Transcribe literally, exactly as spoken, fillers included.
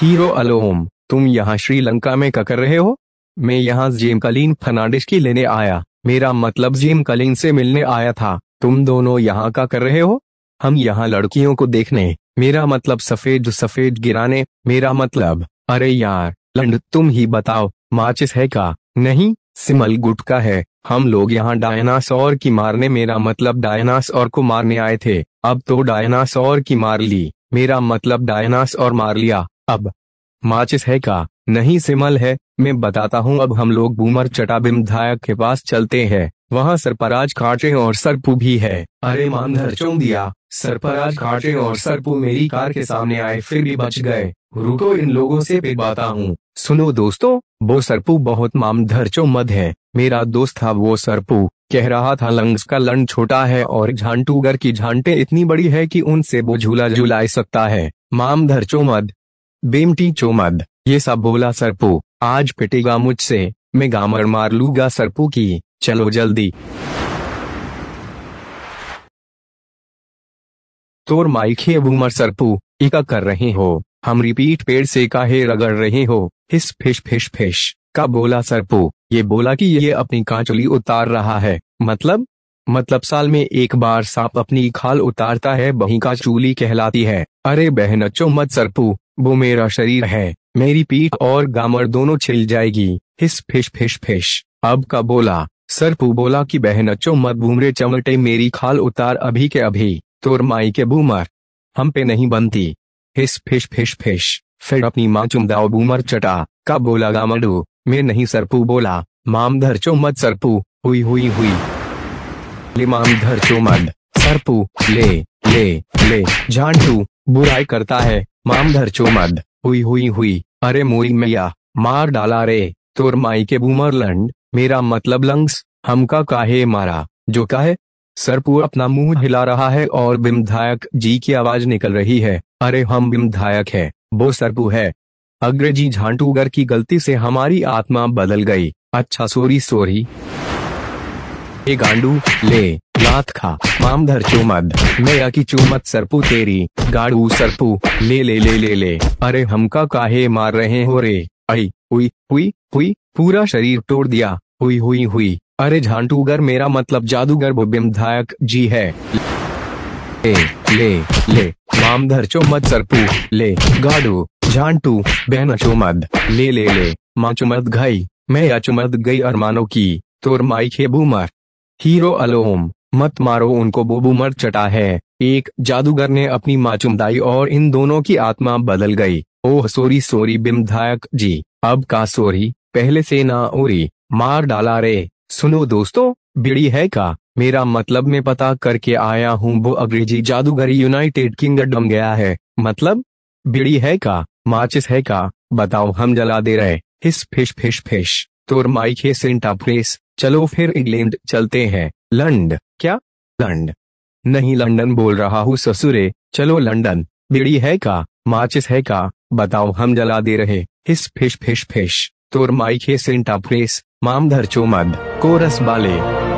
Hero अलोम, तुम यहाँ श्रीलंका में क्या कर रहे हो? मैं यहाँ जेमकलीन फर्नांडिस की लेने आया, मेरा मतलब जेमकलीन से मिलने आया था। तुम दोनों यहाँ क्या कर रहे हो? हम यहाँ लड़कियों को देखने, मेरा मतलब सफेद सफेद गिराने, मेरा मतलब। अरे यार लंड, तुम ही बताओ, माचिस है का? नहीं, सिमल गुटका है। हम लोग यहाँ डायनासोर की मारने, मेरा मतलब डायनासोर को मारने आए थे। अब तो डायनासोर की मार ली, मेरा मतलब डायनासोर मार लिया। अब माचिस है का? नहीं सिमल है, मैं बताता हूँ। अब हम लोग बूमर चटा विमधायक के पास चलते हैं, वहाँ सरपराज खाटे और सरपू भी है। अरे मानधर चौंक दिया, सरपराज खाटे और सरपू मेरी कार के सामने आए फिर भी बच गए। रुको, इन लोगों से पिटवाता हूँ। सुनो दोस्तों, वो सरपू बहुत मामधर चौमद है, मेरा दोस्त था वो सरपू। कह रहा था लंग्स का लंड छोटा है और झांटूगर की झांटे इतनी बड़ी है कि उनसे वो झूला झूला सकता है। मामधर चौमद, बेमटी चौमद, ये सब बोला सरपू। आज पिटेगा मुझसे, मैं गामर मार लूंगा सरपू की। चलो जल्दी। तोर माइखे बूमर सरपू, इका कर रहे हो? हम रिपीट पेड़ से काहे रगड़ रहे हो? हिस फिश फिश फिश का बोला सरपू। ये बोला कि ये अपनी कांचुली उतार रहा है। मतलब मतलब साल में एक बार सांप अपनी खाल उतारता है, वही कांचुली कहलाती है। अरे बहन चौमत सरपू, वो मेरा शरीर है, मेरी पीठ और गामर दोनों छिल जाएगी। हिस फिश फिश फिश अब का बोला सरपू। बोला कि बहन चौमत बूमरे चमटे, मेरी खाल उतार अभी के अभी। तोर माई के बूमर, हम पे नहीं बनती। हिस फिश फिश फिश फिर अपनी माँ चुमदाओ बूमर चटा का बोला गामडू। मैं नहीं सरपू बोला। मामधर चौमत सरपू, हुई हुई हुई ले। मामधर चौमत सरपू, ले ले ले। झांटू बुराई करता है। मामधर चौमद, हुई हुई हुई। अरे मोरी मैया, मार डाला रे। तोर माई के बूमर लंड, मेरा मतलब लंग्स, हमका काहे मारा? जो काहे? सरपू अपना मुंह हिला रहा है और विमधायक जी की आवाज निकल रही है। अरे हम विमधायक है, वो सरपू है। अग्रजी झांटूगर की गलती से हमारी आत्मा बदल गई। अच्छा सोरी सोरी। ए गांडू, ले लात खा। मामधर चुमद, मैया की चुमत सरपू तेरी। गाड़ू सरपू, ले ले ले ले ले। अरे हमका काहे मार रहे हो रे? आई हुई हुई हुई, पूरा शरीर तोड़ दिया। हुई हुई हुई। अरे झांटूगर, मेरा मतलब जादूगर, वो विमधायक जी है। ले ले ले। मामधर चुमद सरपू, ले। गाड़ू झांटू, बहन चुमद, ले ले ले। माँ चुमद गई, मैया चुमद गई अरमानों की। तोर माई के बूमर, हीरो अलोम, मत मारो उनको, वो बूमर चटा है। एक जादूगर ने अपनी माँ चुमदाई और इन दोनों की आत्मा बदल गई। ओह सोरी सोरी विमधायक जी, अब का सोरी, पहले से ना ओरी, मार डाला रे। सुनो दोस्तों, बिड़ी है का? मेरा मतलब मैं पता करके आया हूँ, वो अंग्रेजी जादूगर यूनाइटेड किंगडम गया है। मतलब बिड़ी है का? माचिस है का? बताओ, हम जला दे रहे। हिस फिश फिश फिश तोर माई के सेंटा प्रेस, चलो फिर इंग्लैंड चलते हैं। लंड, क्या लंड? नहीं लंदन बोल रहा हूँ ससुरे, चलो लंदन। बिड़ी है का? माचिस है का? बताओ, हम जला दे रहे। हिस फिश फिश फिश तोर माई के सेंटा प्रेस। मामधर चौमद, कोरस बाले।